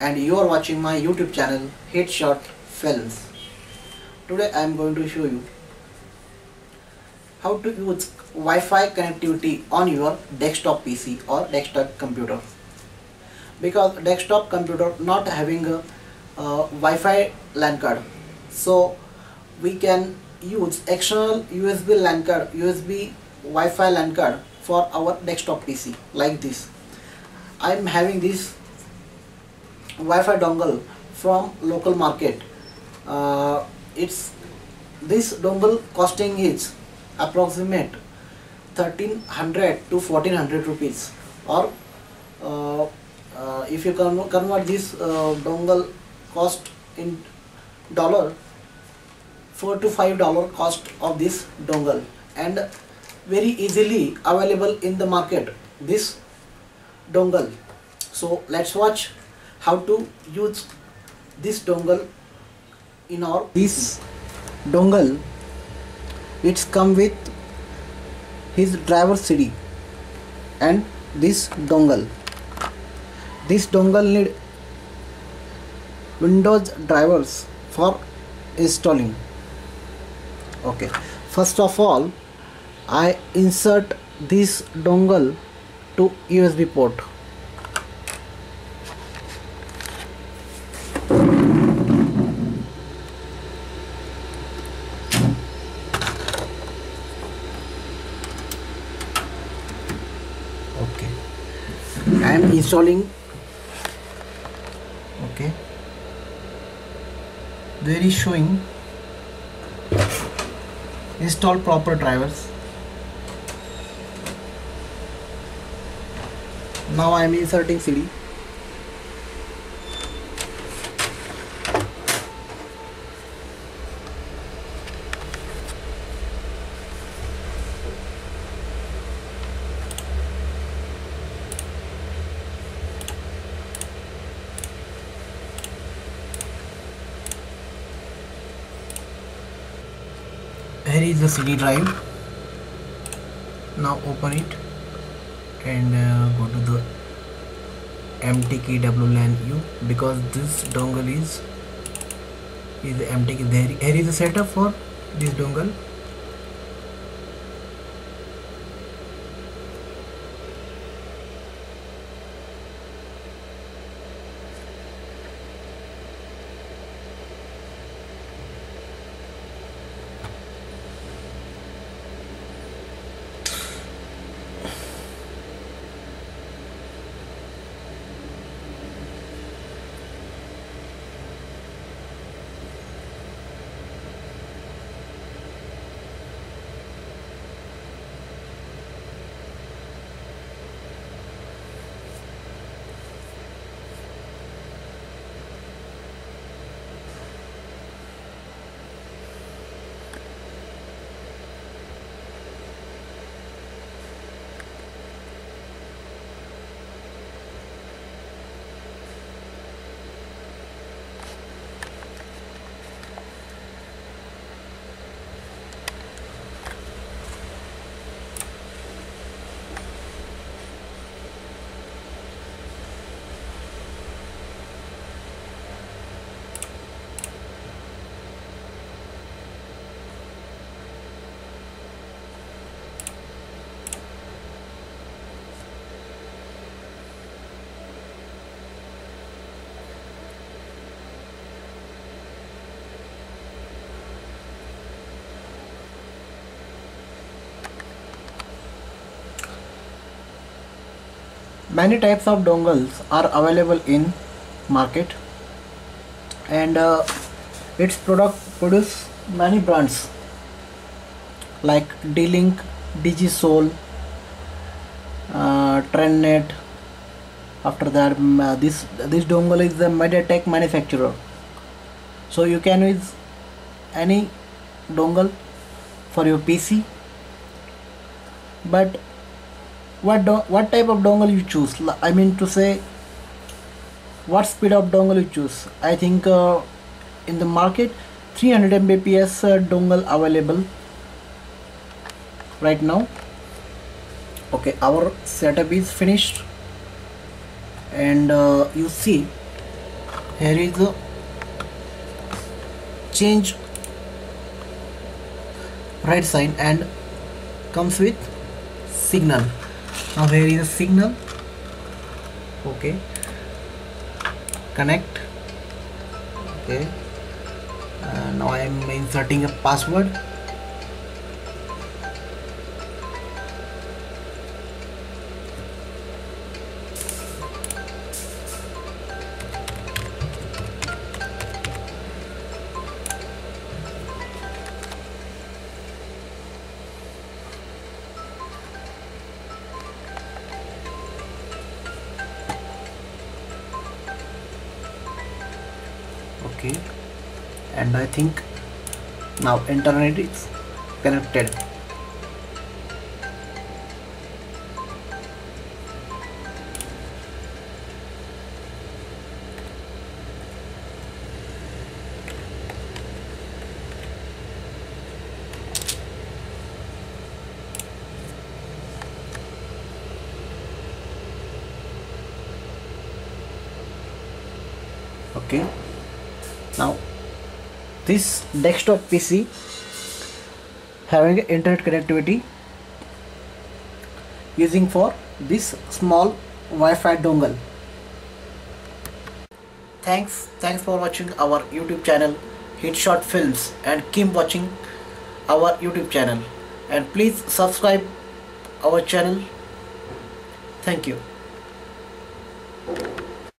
And you are watching my YouTube channel Headshot Films. Today I am going to show you how to use Wi-Fi connectivity on your desktop PC or desktop computer, because desktop computer not having a Wi-Fi LAN card, so we can use external USB LAN card, USB Wi-Fi LAN card for our desktop PC like this. I am having this Wi-Fi dongle from local market. This dongle costing is approximate 1300 to 1400 rupees, or if you convert this dongle cost in dollar, $4 to $5 cost of this dongle, and very easily available in the market, this dongle. So let's watch how to use this dongle in our PC. Dongle, it's come with his driver CD and this dongle. This dongle need Windows drivers for installing. Okay, first of all I insert this dongle to USB port. Okay, I am installing. Okay, there is showing install proper drivers. Now I am inserting CD. Here is the CD drive. Now open it and go to the MTK WLAN U, because this dongle is MTK. Here is the setup for this dongle. Many types of dongles are available in market, and its produce many brands like D-Link, DigiSol, Trendnet. After that, this dongle is the MediaTek manufacturer, so you can use any dongle for your PC. But what type of dongle you choose, I mean to say what speed of dongle you choose. I think in the market 300 Mbps dongle available right now. Okay, our setup is finished. and you see here is the change right side and comes with signal. Now here is a signal, okay, connect, okay. Now I am inserting a password. Okay, and I think now internet is connected. Okay, now this desktop PC having internet connectivity using for this small Wi-Fi dongle. Thanks for watching our YouTube channel Headshot Films, and keep watching our YouTube channel and please subscribe our channel. Thank you.